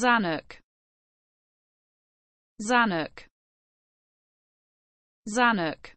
Zanuck, Zanuck, Zanuck.